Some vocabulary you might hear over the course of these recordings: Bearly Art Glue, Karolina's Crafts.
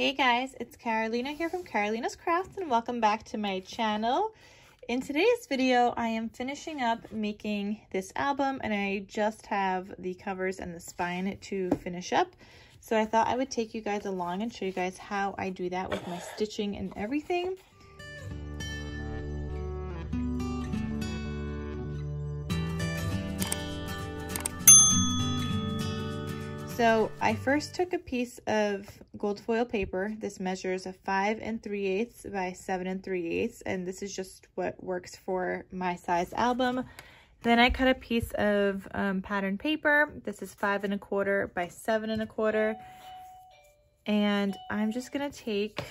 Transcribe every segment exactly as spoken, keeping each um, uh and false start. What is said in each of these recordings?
Hey guys, it's Karolina here from Karolina's Crafts and welcome back to my channel. In today's video, I am finishing up making this album and I just have the covers and the spine to finish up. So I thought I would take you guys along and show you guys how I do that with my stitching and everything. So I first took a piece of gold foil paper. This measures a five and three eighths by seven and three eighths, and this is just what works for my size album. Then I cut a piece of um, pattern paper. This is five and a quarter by seven and a quarter. And I'm just gonna take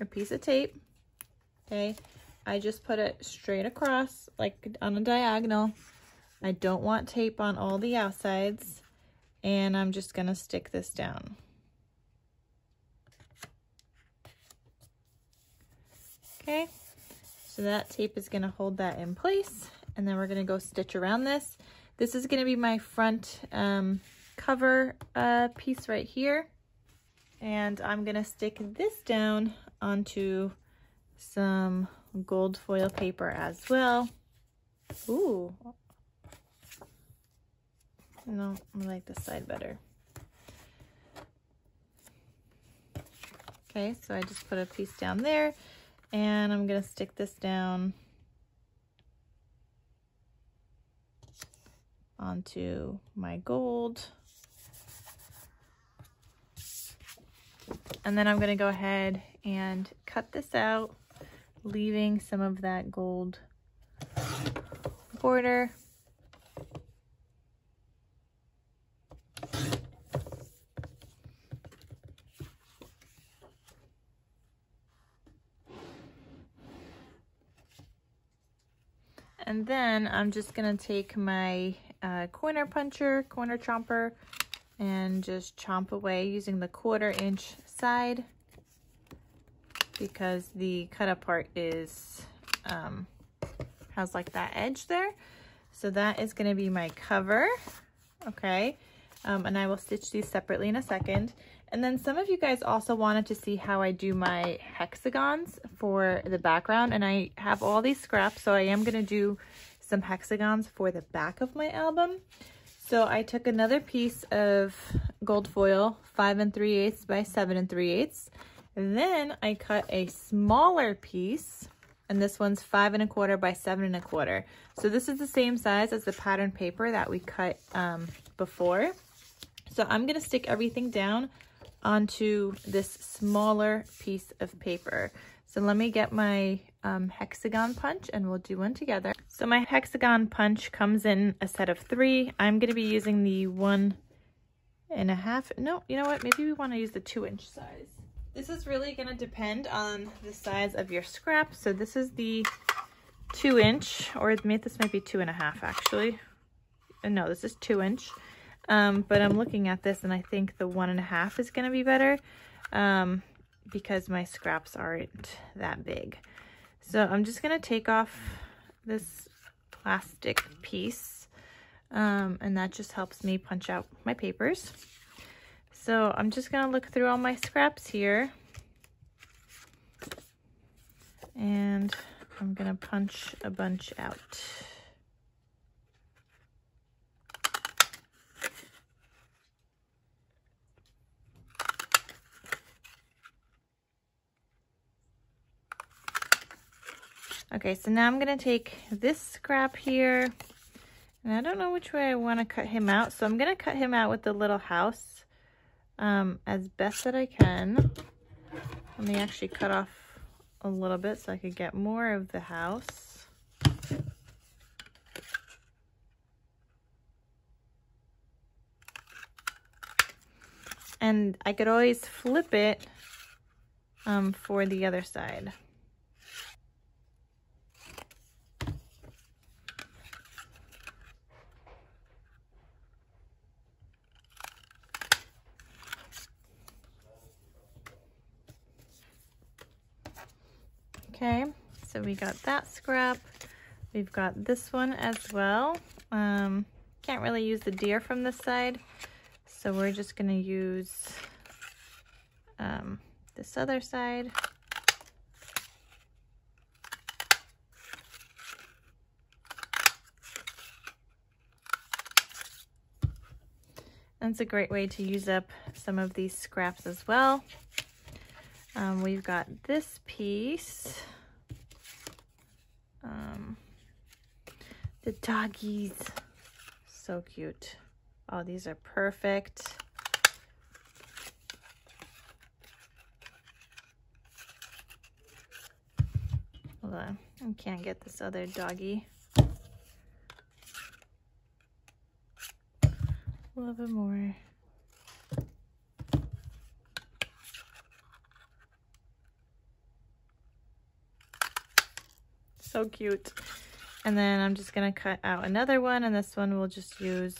a piece of tape, okay? I just put it straight across, like on a diagonal. I don't want tape on all the outsides. And I'm just gonna stick this down. Okay, so that tape is gonna hold that in place, and then we're gonna go stitch around this. This is gonna be my front um, cover uh, piece right here. And I'm gonna stick this down onto some gold foil paper as well. Ooh. No, I like this side better. Okay, so I just put a piece down there and I'm gonna stick this down onto my gold. And then I'm gonna go ahead and cut this out, leaving some of that gold border. And then I'm just gonna take my uh, corner puncher, corner chomper, and just chomp away using the quarter inch side because the cut up part is, um, has like that edge there. So that is gonna be my cover, okay? Um, and I will stitch these separately in a second. And then some of you guys also wanted to see how I do my hexagons for the background, and I have all these scraps, so I am gonna do some hexagons for the back of my album. So I took another piece of gold foil, five and three eighths by seven and three eighths. And then I cut a smaller piece, and this one's five and a quarter by seven and a quarter. So this is the same size as the pattern paper that we cut um, before. So I'm gonna stick everything down onto this smaller piece of paper. So let me get my um, hexagon punch and we'll do one together. So my hexagon punch comes in a set of three. I'm gonna be using the one and a half. No, you know what? Maybe we wanna use the two inch size. This is really gonna depend on the size of your scrap. So this is the two inch, or this might be two and a half actually. No, this is two inch. Um, but I'm looking at this and I think the one and a half is gonna be better um, because my scraps aren't that big. So I'm just gonna take off this plastic piece um, and that just helps me punch out my papers. So I'm just gonna look through all my scraps here and I'm gonna punch a bunch out. Okay, so now I'm gonna take this scrap here, and I don't know which way I wanna cut him out, so I'm gonna cut him out with the little house um, as best that I can. Let me actually cut off a little bit so I could get more of the house. And I could always flip it um, for the other side. Okay, so we got that scrap. We've got this one as well. Um, can't really use the deer from this side, so we're just gonna use um, this other side. That's a great way to use up some of these scraps as well. Um, we've got this piece. Um, the doggies, so cute. Oh, these are perfect. Hold on, I can't get this other doggy. Love it more. So cute. And then I'm just gonna cut out another one, and this one we'll just use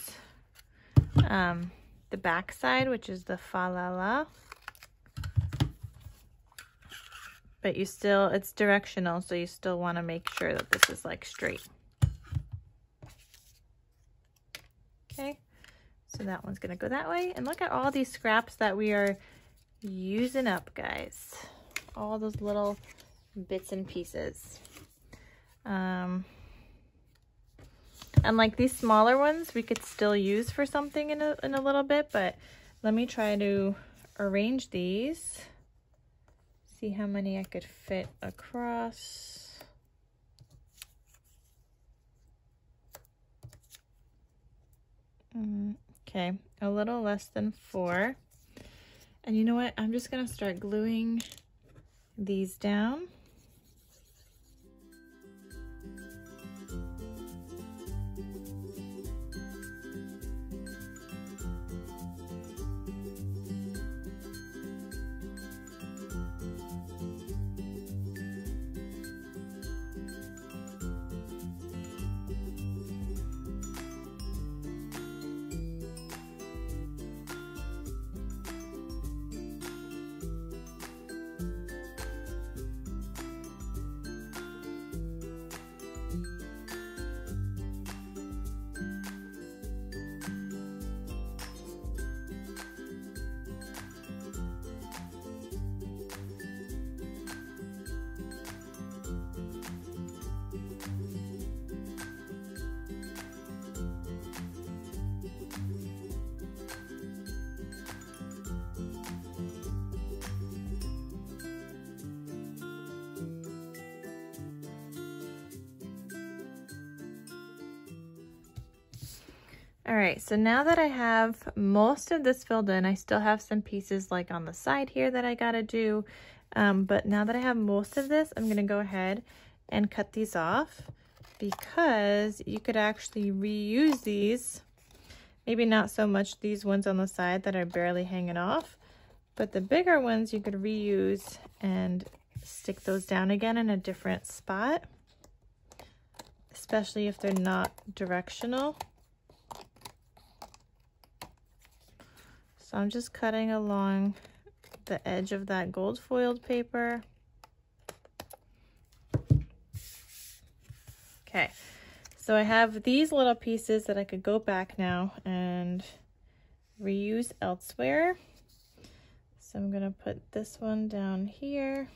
um, the back side, which is the fa la la. But you still, it's directional, so you still want to make sure that this is like straight. Okay. So that one's gonna go that way. And look at all these scraps that we are using up, guys. All those little bits and pieces. Um, and like these smaller ones, we could still use for something in a, in a little bit, but let me try to arrange these. See how many I could fit across. Mm. Okay, a little less than four. And you know what? I'm just gonna start gluing these down. All right, so now that I have most of this filled in, I still have some pieces like on the side here that I gotta do, um, but now that I have most of this, I'm gonna go ahead and cut these off, because you could actually reuse these. Maybe not so much these ones on the side that are barely hanging off, but the bigger ones you could reuse and stick those down again in a different spot, especially if they're not directional. So I'm just cutting along the edge of that gold foiled paper. Okay, so I have these little pieces that I could go back now and reuse elsewhere. So I'm gonna put this one down here.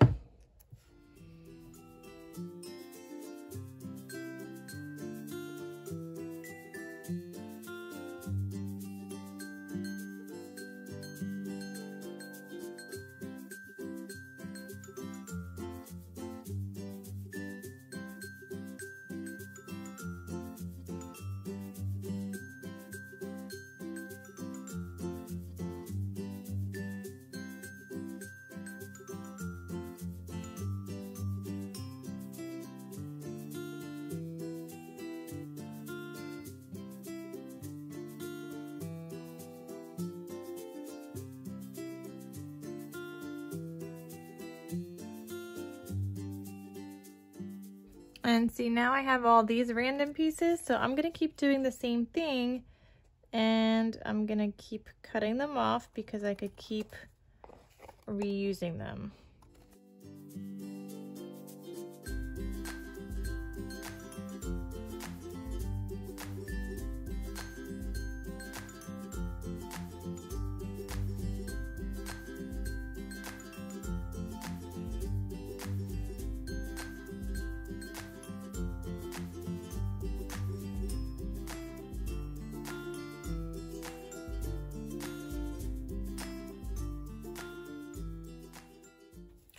And see, now I have all these random pieces, so I'm gonna keep doing the same thing, and I'm gonna keep cutting them off because I could keep reusing them.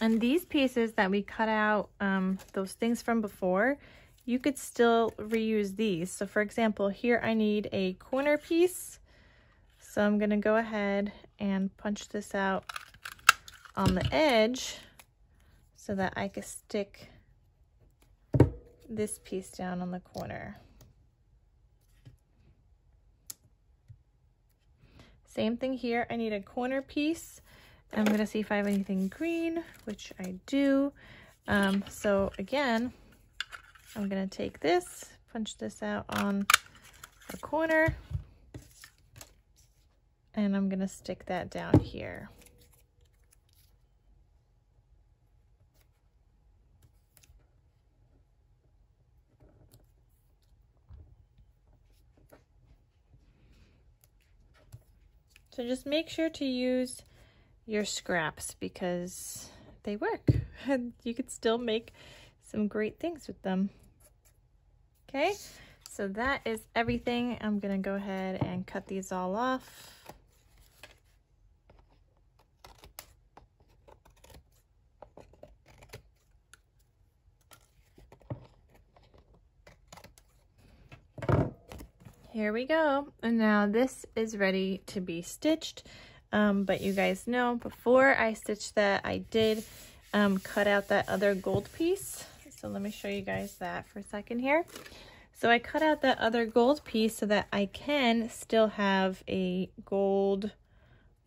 And these pieces that we cut out, um, those things from before, you could still reuse these. So for example, here I need a corner piece. So I'm gonna go ahead and punch this out on the edge so that I can stick this piece down on the corner. Same thing here, I need a corner piece. I'm gonna see if I have anything green, which I do. Um, so again, I'm gonna take this, punch this out on the corner, and I'm gonna stick that down here. So just make sure to use your scraps because they work and you could still make some great things with them. Okay, so that is everything. I'm gonna go ahead and cut these all off. Here we go. And now this is ready to be stitched. Um, but you guys know before I stitched that, I did um, cut out that other gold piece. So let me show you guys that for a second here. So I cut out that other gold piece so that I can still have a gold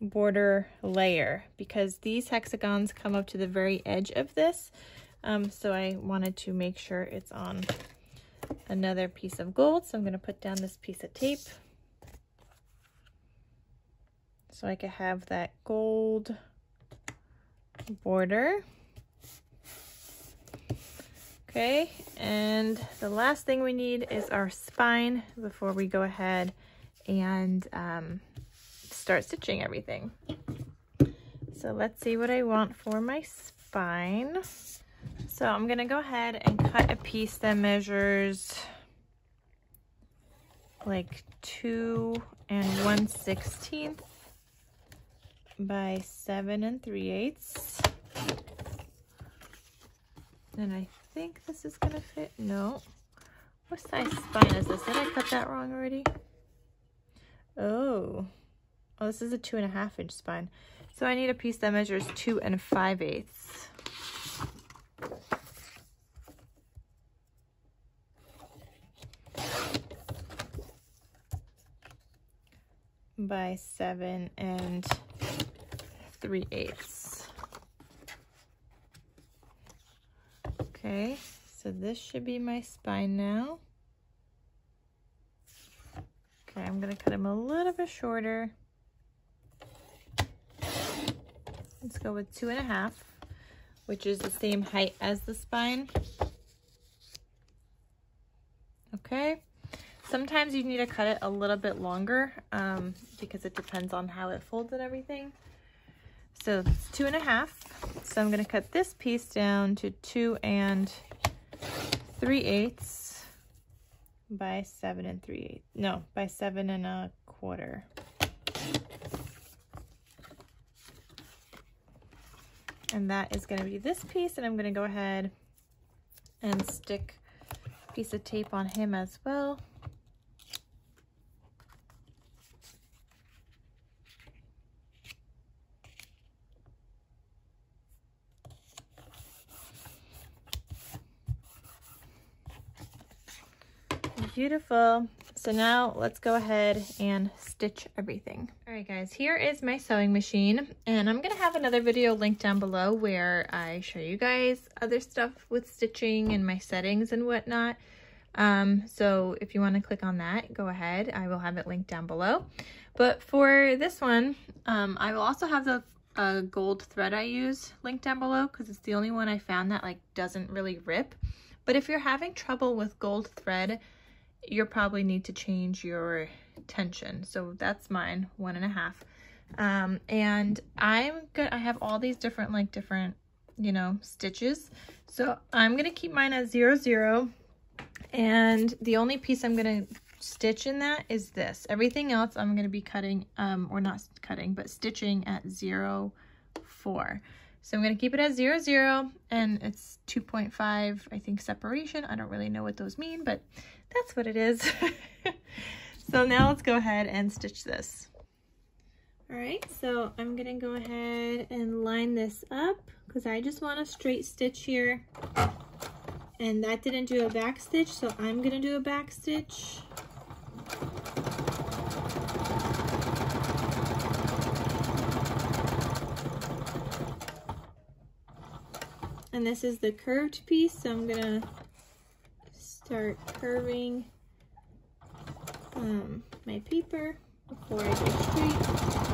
border layer because these hexagons come up to the very edge of this. Um, so I wanted to make sure it's on another piece of gold. So I'm going to put down this piece of tape so I could have that gold border. Okay, and the last thing we need is our spine before we go ahead and um, start stitching everything. So let's see what I want for my spine. So I'm gonna go ahead and cut a piece that measures like two and one sixteenth by seven and three eighths. And I think this is gonna fit. No. What size spine is this? Did I cut that wrong already? Oh. Oh, this is a two and a half inch spine. So I need a piece that measures two and five eighths. By seven and three eighths. Okay, so this should be my spine now. Okay, I'm gonna cut them a little bit shorter. Let's go with two and a half, which is the same height as the spine. Okay. Sometimes you need to cut it a little bit longer um, because it depends on how it folds and everything. So it's two and a half. So I'm going to cut this piece down to two and three eighths by seven and three eighths. No, by seven and a quarter. And that is going to be this piece. And I'm going to go ahead and stick a piece of tape on him as well. Beautiful. So now let's go ahead and stitch everything. All right guys, here is my sewing machine, and I'm gonna have another video linked down below where I show you guys other stuff with stitching and my settings and whatnot. Um, so if you want to click on that, go ahead. I will have it linked down below. But for this one, um, I will also have the uh, gold thread I use linked down below because it's the only one I found that like doesn't really rip. But if you're having trouble with gold thread, you'll probably need to change your tension. So that's mine, one and a half. Um, and I'm good. I have all these different, like different, you know, stitches. So I'm going to keep mine at zero, zero. And the only piece I'm going to stitch in that is this. Everything else I'm going to be cutting, um, or not cutting, but stitching at zero, four. So I'm going to keep it at zero, zero, and it's two point five, I think, separation. I don't really know what those mean, but that's what it is. So now let's go ahead and stitch this. All right, so I'm going to go ahead and line this up because I just want a straight stitch here. And that didn't do a back stitch, so I'm going to do a back stitch. And this is the curved piece, so I'm gonna start curving um, my paper before I go straight.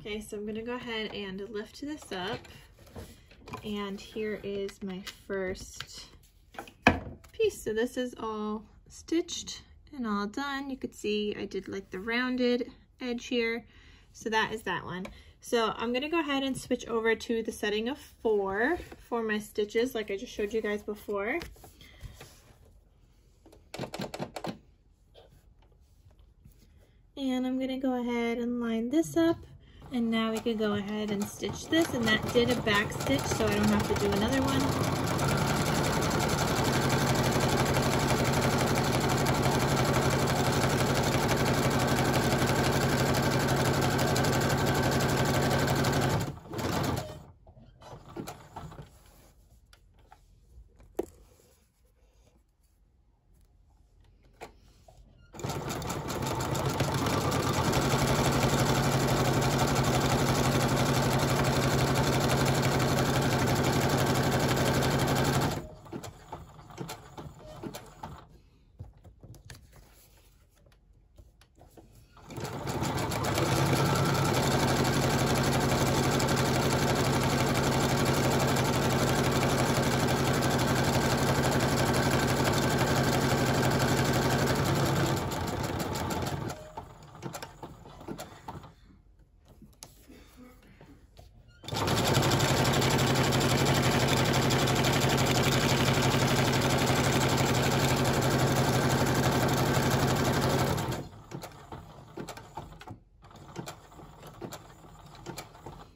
Okay, so I'm going to go ahead and lift this up, and here is my first piece. So this is all stitched and all done. You could see I did like the rounded edge here, so that is that one. So I'm going to go ahead and switch over to the setting of four for my stitches like I just showed you guys before. And I'm going to go ahead and line this up. And now we can go ahead and stitch this, and that did a back stitch, so I don't have to do another one.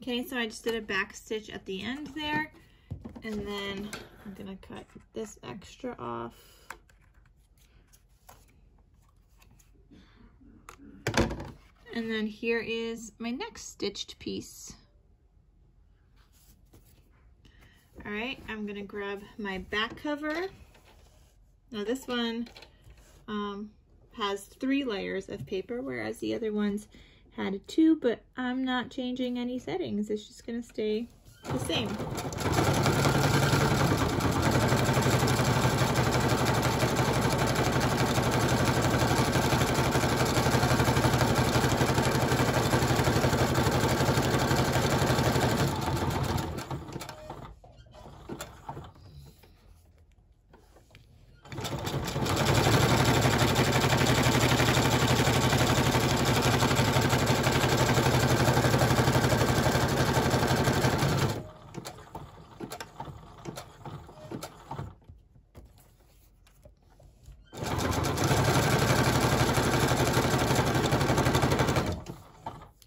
Okay, so I just did a back stitch at the end there, and then I'm gonna cut this extra off. And then here is my next stitched piece. All right, I'm gonna grab my back cover. Now this one um, has three layers of paper, whereas the other ones had two, but I'm not changing any settings. It's just gonna stay the same.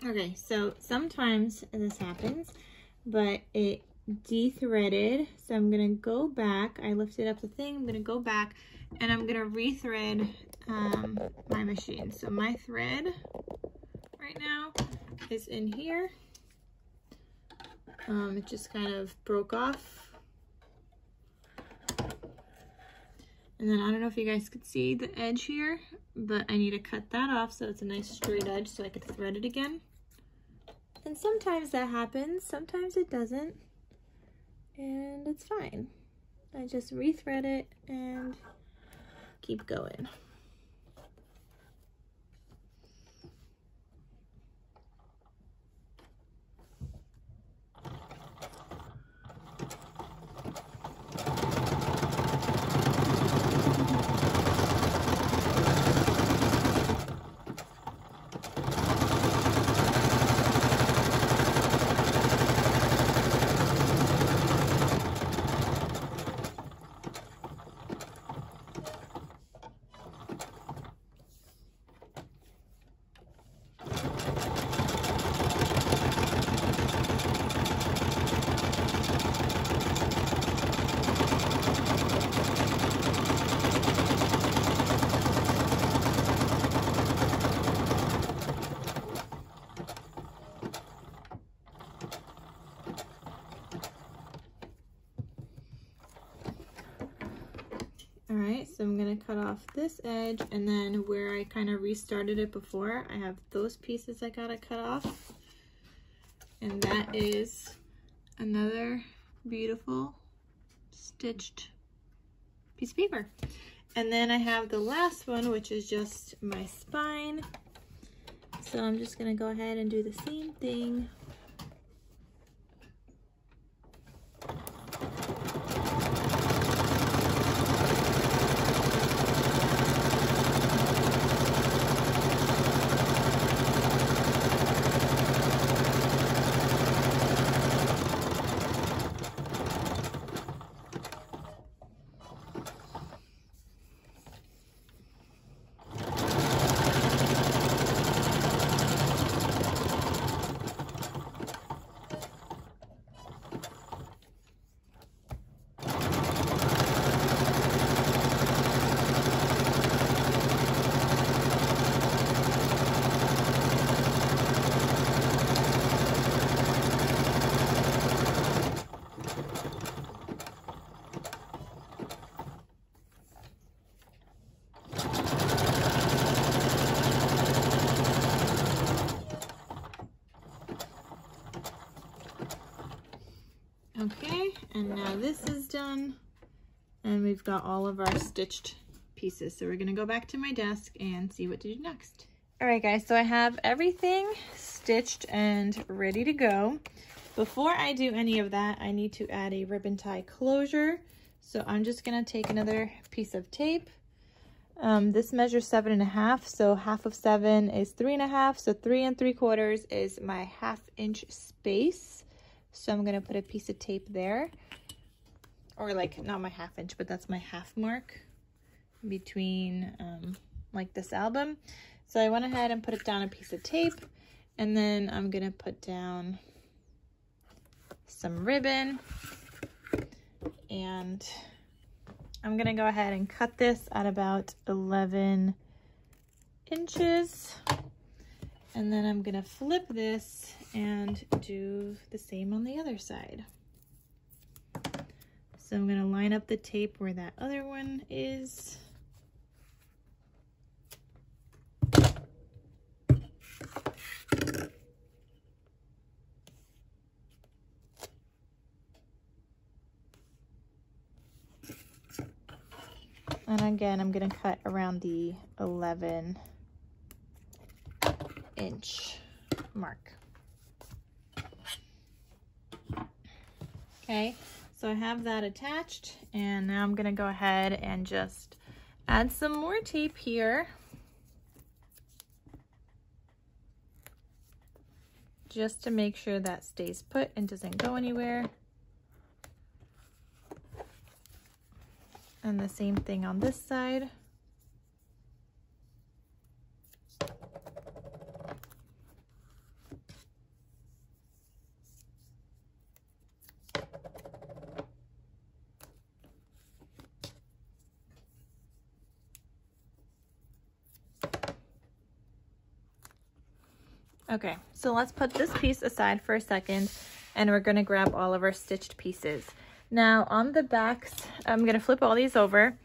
Okay, so sometimes this happens, but it de-threaded, so I'm gonna go back. I lifted up the thing, I'm gonna go back, and I'm gonna re-thread um, my machine. So my thread right now is in here. Um, it just kind of broke off. And then I don't know if you guys could see the edge here, but I need to cut that off so it's a nice straight edge so I could thread it again. And sometimes that happens, sometimes it doesn't, and it's fine. I just rethread it and keep going. So I'm going to cut off this edge, and then where I kind of restarted it before, I have those pieces I got to cut off. And that is another beautiful stitched piece of paper. And then I have the last one, which is just my spine. So I'm just going to go ahead and do the same thing. Okay, and now this is done, and we've got all of our stitched pieces. So we're gonna go back to my desk and see what to do next. All right guys, so I have everything stitched and ready to go. Before I do any of that, I need to add a ribbon tie closure. So I'm just gonna take another piece of tape. Um, this measures seven and a half, so half of seven is three and a half, so three and three quarters is my half inch space. So I'm gonna put a piece of tape there, or like not my half inch, but that's my half mark between um, like this album. So I went ahead and put down a piece of tape, and then I'm gonna put down some ribbon, and I'm gonna go ahead and cut this at about eleven inches. And then I'm gonna flip this and do the same on the other side. So I'm gonna line up the tape where that other one is. And again, I'm gonna cut around the eleven inch mark. Okay, so I have that attached, and now I'm gonna go ahead and just add some more tape here just to make sure that stays put and doesn't go anywhere. And the same thing on this side. Okay, so let's put this piece aside for a second, and we're gonna grab all of our stitched pieces. Now on the backs, I'm gonna flip all these over,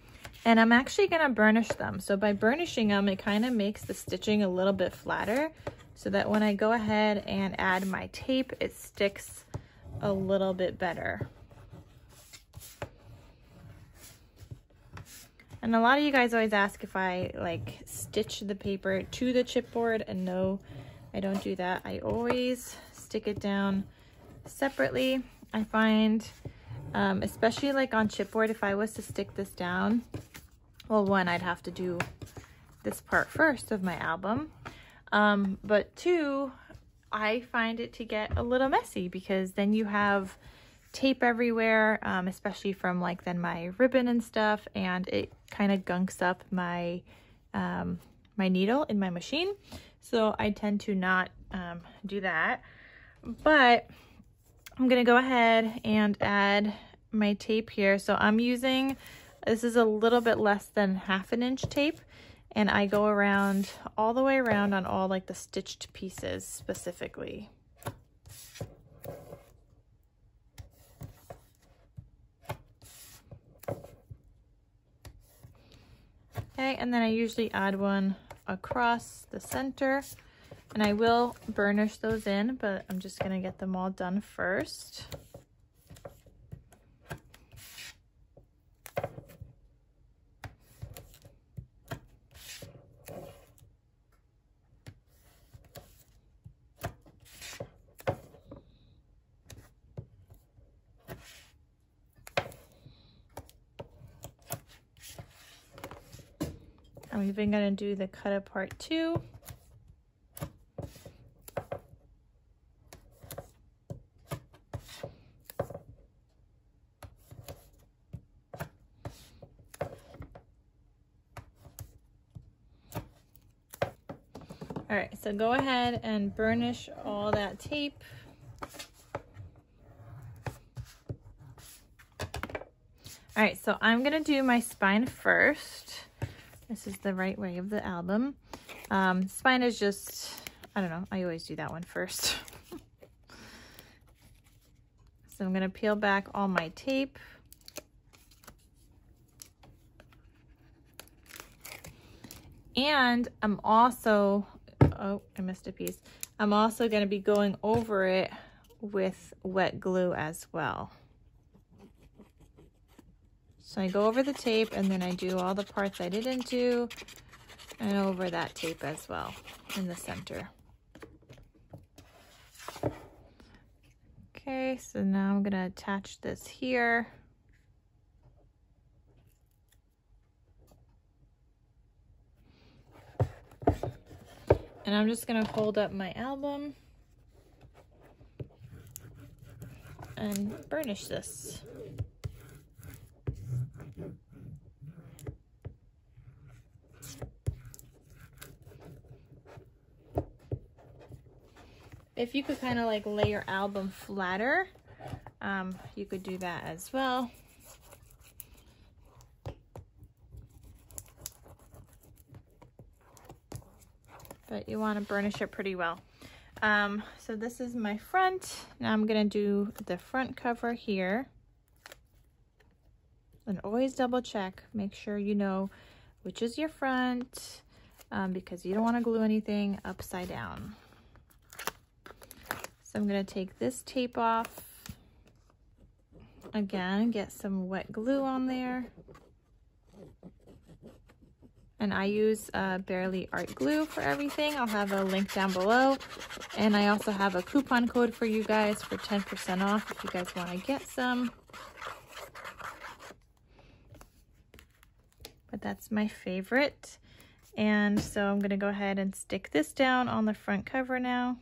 and I'm actually gonna burnish them. So by burnishing them, it kind of makes the stitching a little bit flatter. so that when I go ahead and add my tape, it sticks a little bit better. And a lot of you guys always ask if I like stitch the paper to the chipboard, and no, I don't do that. I always stick it down separately. I find, um, especially like on chipboard, if I was to stick this down, well, one, I'd have to do this part first of my album. Um, but two, I find it to get a little messy because then you have tape everywhere, um, especially from like then my ribbon and stuff, and it kind of gunks up my um, my needle in my machine. So I tend to not um, do that. But I'm gonna go ahead and add my tape here. So I'm using, this is a little bit less than half an inch tape, and I go around all the way around on all like the stitched pieces specifically. Okay, and then I usually add one across the center, and I will burnish those in, but I'm just gonna get them all done first. I'm even going to do the cut apart too. All right, so go ahead and burnish all that tape. All right, so I'm going to do my spine first. This is the right way of the album. Um, spine is just, I don't know, I always do that one first. So I'm gonna peel back all my tape. And I'm also, oh, I missed a piece. I'm also gonna be going over it with wet glue as well. So I go over the tape, and then I do all the parts I didn't do, and over that tape as well in the center. Okay, so now I'm gonna attach this here. And I'm just gonna fold up my album and burnish this. If you could kind of like lay your album flatter, um, you could do that as well. But you want to burnish it pretty well. Um, so this is my front. Now I'm going to do the front cover here. And always double check. Make sure you know which is your front, um, because you don't want to glue anything upside down. So I'm going to take this tape off. Again, get some wet glue on there. And I use uh, Bearly Art Glue for everything. I'll have a link down below. And I also have a coupon code for you guys for ten percent off if you guys want to get some. But that's my favorite. And so I'm going to go ahead and stick this down on the front cover now.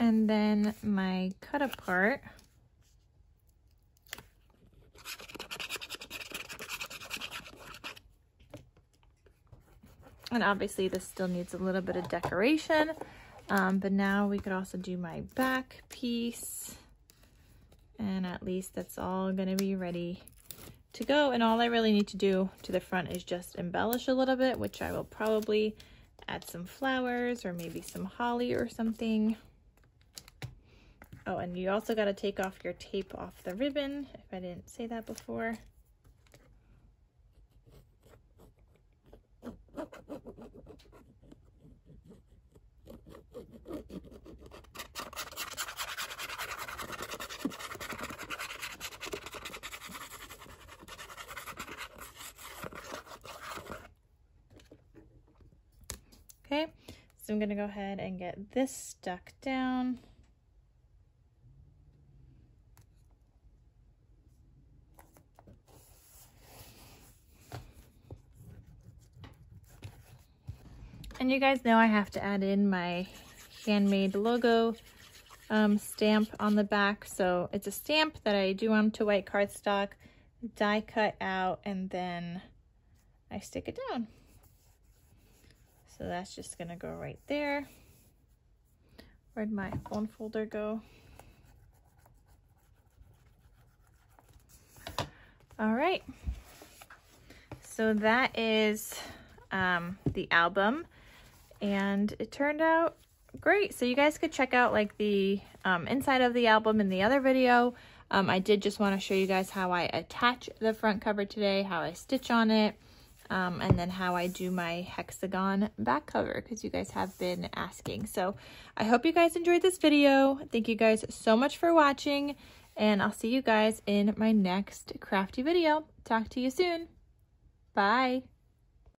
And then my cut apart. And obviously this still needs a little bit of decoration, um, but now we could also do my back piece, and at least that's all gonna be ready to go. And all I really need to do to the front is just embellish a little bit, which I will probably add some flowers or maybe some holly or something. Oh, and you also got to take off your tape off the ribbon, if I didn't say that before. Okay, so I'm gonna go ahead and get this stuck down. And you guys know I have to add in my handmade logo um, stamp on the back. So it's a stamp that I do onto white cardstock, die cut out, and then I stick it down. So that's just gonna go right there. Where'd my phone folder go? All right, so that is um, the album. And it turned out great. So you guys could check out like the um, inside of the album in the other video. Um, I did just want to show you guys how I attach the front cover today, how I stitch on it, um, and then how I do my hexagon back cover, because you guys have been asking. So I hope you guys enjoyed this video. Thank you guys so much for watching, and I'll see you guys in my next crafty video. Talk to you soon. Bye.